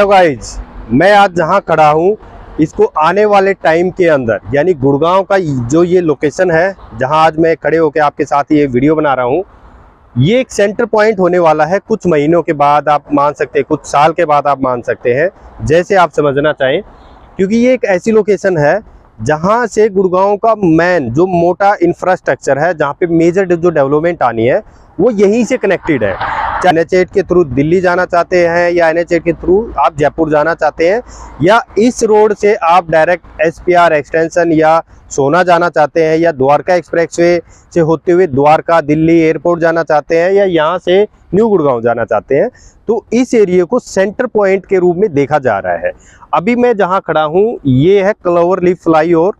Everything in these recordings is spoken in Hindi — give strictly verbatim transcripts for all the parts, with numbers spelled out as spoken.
तो गाइज मैं आज जहां खड़ा हूं इसको आने वाले टाइम के अंदर यानी गुड़गांव का जो ये लोकेशन है जहां आज मैं खड़े होकर आपके साथ ये वीडियो बना रहा हूं, ये एक सेंटर पॉइंट होने वाला है। कुछ महीनों के बाद आप मान सकते हैं, कुछ साल के बाद आप मान सकते हैं, जैसे आप समझना चाहें, क्योंकि ये एक ऐसी लोकेशन है जहां से गुड़गांव का मेन जो मोटा इंफ्रास्ट्रक्चर है, जहां पे मेजर जो डेवलपमेंट आनी है वो यहीं से कनेक्टेड है। चाहे एन एच एट के थ्रू दिल्ली जाना चाहते हैं या एन एच एट के थ्रू आप जयपुर जाना चाहते हैं या इस रोड से आप direct S P R extension या सोना जाना चाहते हैं या द्वारका एक्सप्रेसवे से होते हुए द्वारका दिल्ली एयरपोर्ट जाना चाहते हैं या यहाँ से न्यू गुड़गांव जाना चाहते हैं, तो इस एरिया को सेंटर पॉइंट के रूप में देखा जा रहा है। अभी मैं जहाँ खड़ा हूँ ये है क्लोवरलीफ फ्लाईओवर,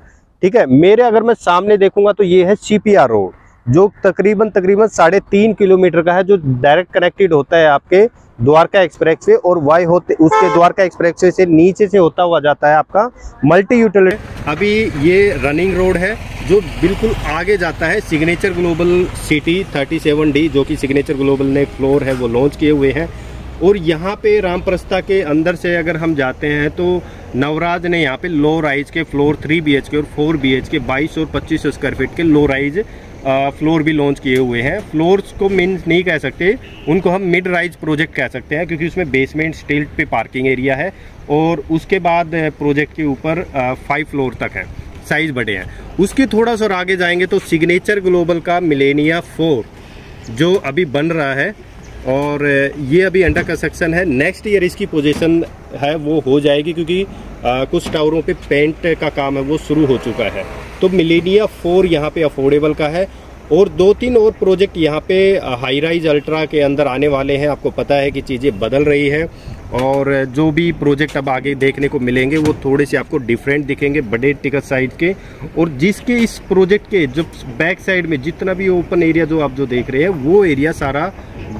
ठीक है। मेरे अगर मैं सामने देखूँगा तो ये है सी पी आर रोड, जो तकरीबन तकरीबन साढ़े तीन किलोमीटर का है, जो डायरेक्ट कनेक्टेड होता है आपके द्वारका एक्सप्रेसवे और वाई होते उसके द्वारका एक्सप्रेसवे से नीचे से होता हुआ जाता है आपका मल्टी यूटिलिटी। अभी ये रनिंग रोड है जो बिल्कुल आगे जाता है signature global city thirty seven D, जो कि सिग्नेचर ग्लोबल ने फ्लोर है वो लॉन्च किए हुए हैं। और यहाँ पे रामप्रस्ता के अंदर से अगर हम जाते हैं तो नवराज ने यहाँ पे लो राइज के floor three B H K और फोर बी एच के बाईस और पच्चीस सौ स्क्वायर फीट के लो राइज फ्लोर भी लॉन्च किए हुए हैं। फ्लोर्स को मीन्स नहीं कह सकते, उनको हम मिड राइज प्रोजेक्ट कह सकते हैं, क्योंकि उसमें बेसमेंट स्टिल्ट पे पार्किंग एरिया है और उसके बाद प्रोजेक्ट के ऊपर फाइव फ्लोर तक है, साइज बड़े हैं। उसके थोड़ा सा आगे जाएंगे तो सिग्नेचर ग्लोबल का मिलेनिया फोर जो अभी बन रहा है और ये अभी अंडर कंस्ट्रक्शन है। नेक्स्ट ईयर इसकी पोजीशन है वो हो जाएगी, क्योंकि आ, कुछ टावरों पे पेंट का काम है वो शुरू हो चुका है। तो मिलेनिया फोर यहाँ पे अफोर्डेबल का है और दो तीन और प्रोजेक्ट यहाँ पे हाई राइज अल्ट्रा के अंदर आने वाले हैं। आपको पता है कि चीज़ें बदल रही हैं और जो भी प्रोजेक्ट अब आगे देखने को मिलेंगे वो थोड़े से आपको डिफरेंट दिखेंगे, बड़े टिकट साइड के। और जिसके इस प्रोजेक्ट के जो बैक साइड में जितना भी ओपन एरिया जो आप जो देख रहे हैं वो एरिया सारा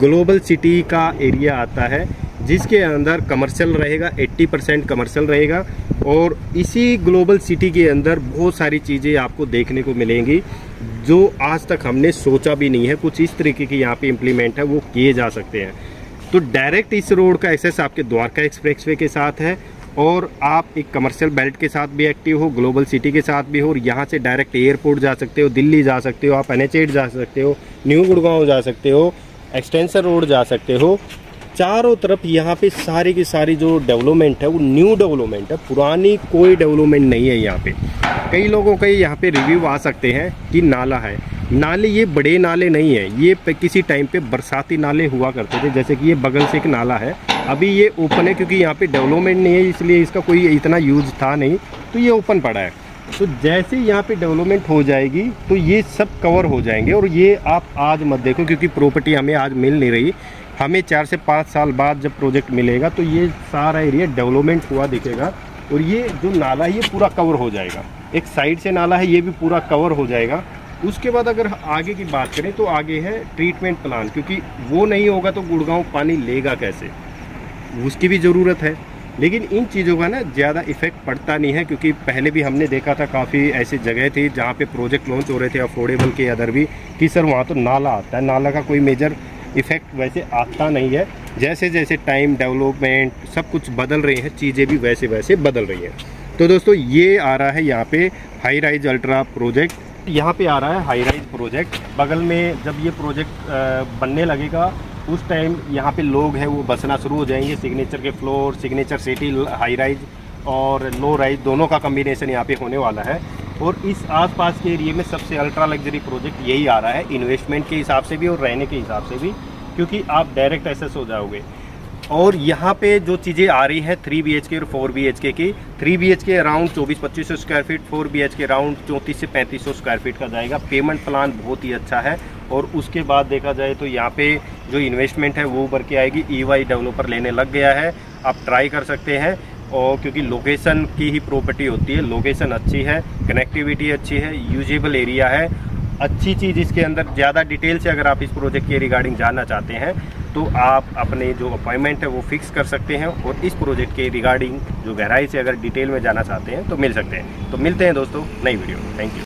ग्लोबल सिटी का एरिया आता है, जिसके अंदर कमर्शियल रहेगा, अस्सी परसेंट कमर्शियल रहेगा। और इसी ग्लोबल सिटी के अंदर बहुत सारी चीज़ें आपको देखने को मिलेंगी जो आज तक हमने सोचा भी नहीं है। कुछ इस तरीके की यहाँ पे इम्प्लीमेंट है वो किए जा सकते हैं। तो डायरेक्ट इस रोड का एक्सेस आपके द्वारका एक्सप्रेसवे के साथ है और आप एक कमर्शियल बेल्ट के साथ भी एक्टिव हो, ग्लोबल सिटी के साथ भी हो और यहाँ से डायरेक्ट एयरपोर्ट जा सकते हो, दिल्ली जा सकते हो, आप एन एच एट जा सकते हो, न्यू गुड़गांव जा सकते हो, एक्सटेंशन रोड जा सकते हो। चारों तरफ यहाँ पे सारी की सारी जो डेवलपमेंट है वो न्यू डेवलपमेंट है, पुरानी कोई डेवलपमेंट नहीं है यहाँ पे। कई लोगों के यहाँ पे रिव्यू आ सकते हैं कि नाला है, नाले ये बड़े नाले नहीं है, ये किसी टाइम पे बरसाती नाले हुआ करते थे, जैसे कि ये बगल से एक नाला है, अभी ये ओपन है क्योंकि यहाँ पे डेवलपमेंट नहीं है इसलिए इसका कोई इतना यूज था नहीं, तो ये ओपन पड़ा है। तो जैसे यहाँ पे डेवलपमेंट हो जाएगी तो ये सब कवर हो जाएंगे। और ये आप आज मत देखो क्योंकि प्रॉपर्टी हमें आज मिल नहीं रही, हमें चार से पाँच साल बाद जब प्रोजेक्ट मिलेगा तो ये सारा एरिया डेवलपमेंट हुआ दिखेगा। और ये जो नाला है ये पूरा कवर हो जाएगा, एक साइड से नाला है ये भी पूरा कवर हो जाएगा। उसके बाद अगर आगे की बात करें तो आगे है ट्रीटमेंट प्लांट, क्योंकि वो नहीं होगा तो गुड़गांव पानी लेगा कैसे, उसकी भी ज़रूरत है। लेकिन इन चीज़ों का ना ज़्यादा इफेक्ट पड़ता नहीं है, क्योंकि पहले भी हमने देखा था काफ़ी ऐसी जगह थी जहाँ पे प्रोजेक्ट लॉन्च हो रहे थे अफोर्डेबल के अदर भी कि सर वहाँ तो नाला आता है, नाला का कोई मेजर इफेक्ट वैसे आता नहीं है। जैसे जैसे टाइम डेवलपमेंट सब कुछ बदल रही हैं, चीज़ें भी वैसे वैसे बदल रही हैं। तो दोस्तों ये आ रहा है यहाँ पर हाई राइज अल्ट्रा प्रोजेक्ट, यहाँ पर आ रहा है हाई राइज प्रोजेक्ट। बगल में जब ये प्रोजेक्ट बनने लगेगा उस टाइम यहाँ पे लोग हैं वो बसना शुरू हो जाएंगे। सिग्नेचर के floor, signature city high rise और लो राइज दोनों का कम्बिनेशन यहाँ पे होने वाला है। और इस आसपास के एरिए में सबसे अल्ट्रा लग्जरी प्रोजेक्ट यही आ रहा है, इन्वेस्टमेंट के हिसाब से भी और रहने के हिसाब से भी, क्योंकि आप डायरेक्ट एक्सेस हो जाओगे। और यहाँ पे जो चीज़ें आ रही हैं थ्री बी एच के और फोर बी एच के की, three B H K around चौबीस पच्चीस सौ square feet, four B H K around चौंतीस से पैंतीस सौ स्क्वायर फीट का जाएगा। पेमेंट प्लान बहुत ही अच्छा है। और उसके बाद देखा जाए तो यहाँ पे जो इन्वेस्टमेंट है वो उभर के आएगी, ई वाई डेवलपर लेने लग गया है, आप ट्राई कर सकते हैं। और क्योंकि लोकेशन की ही प्रॉपर्टी होती है, लोकेशन अच्छी है, कनेक्टिविटी अच्छी है, यूजेबल एरिया है, अच्छी चीज़ इसके अंदर। ज़्यादा डिटेल से अगर आप इस प्रोजेक्ट के रिगार्डिंग जानना चाहते हैं तो आप अपने जो अपॉइंटमेंट है वो फिक्स कर सकते हैं और इस प्रोजेक्ट के रिगार्डिंग जो गहराई से अगर डिटेल में जाना चाहते हैं तो मिल सकते हैं। तो मिलते हैं दोस्तों नई वीडियो में, थैंक यू।